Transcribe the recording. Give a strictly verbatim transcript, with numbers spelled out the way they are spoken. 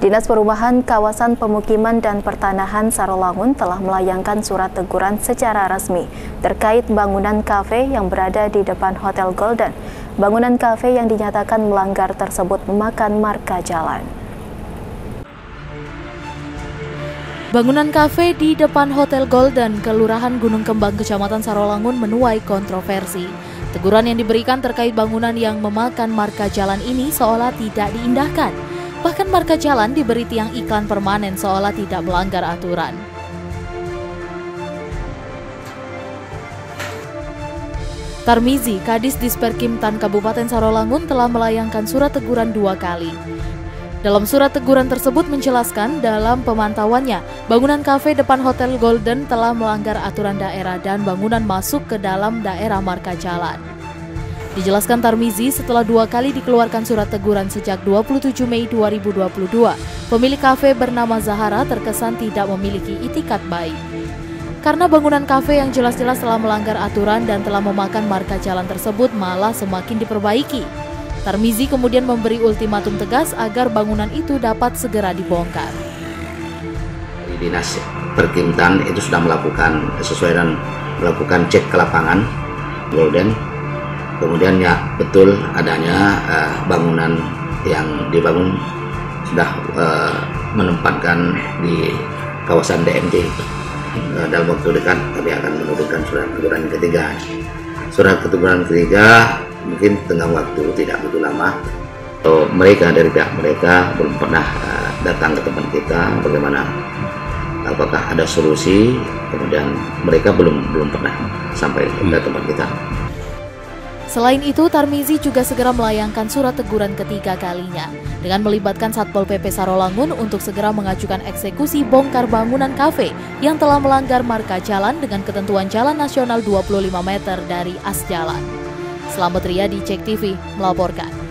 Dinas Perumahan Kawasan Permukiman dan Pertanahan Sarolangun telah melayangkan surat teguran secara resmi terkait bangunan kafe yang berada di depan Hotel Golden. Bangunan kafe yang dinyatakan melanggar tersebut memakan marka jalan. Bangunan kafe di depan Hotel Golden, Kelurahan Gunung Kembang, Kecamatan Sarolangun menuai kontroversi. Teguran yang diberikan terkait bangunan yang memakan marka jalan ini seolah tidak diindahkan. Bahkan marka jalan diberi tiang iklan permanen seolah tidak melanggar aturan. Tarmizi, Kadis Disperkimtan Kabupaten Sarolangun telah melayangkan surat teguran dua kali. Dalam surat teguran tersebut menjelaskan dalam pemantauannya, bangunan kafe depan Hotel Golden telah melanggar aturan daerah dan bangunan masuk ke dalam daerah marka jalan. Dijelaskan Tarmizi, setelah dua kali dikeluarkan surat teguran sejak dua puluh tujuh Mei dua ribu dua puluh dua, pemilik kafe bernama Zahara terkesan tidak memiliki itikat baik. Karena bangunan kafe yang jelas-jelas telah melanggar aturan dan telah memakan marka jalan tersebut malah semakin diperbaiki. Tarmizi kemudian memberi ultimatum tegas agar bangunan itu dapat segera dibongkar. Dinas Perkimtan itu sudah melakukan sesuai dan melakukan cek ke lapangan Golden. Kemudian ya betul adanya uh, bangunan yang dibangun sudah uh, menempatkan di kawasan D M J. Uh, dalam waktu dekat kami akan menerbitkan surat teguran ketiga. Surat teguran ketiga mungkin tenggang waktu tidak begitu lama. So, mereka dari pihak mereka belum pernah uh, datang ke tempat kita, bagaimana apakah ada solusi, kemudian mereka belum belum pernah sampai ke tempat kita. Selain itu, Tarmizi juga segera melayangkan surat teguran ketiga kalinya dengan melibatkan Satpol P P Sarolangun untuk segera mengajukan eksekusi bongkar bangunan kafe yang telah melanggar marka jalan dengan ketentuan jalan nasional dua puluh lima meter dari as jalan. Slamet Riyadi, CekTV melaporkan.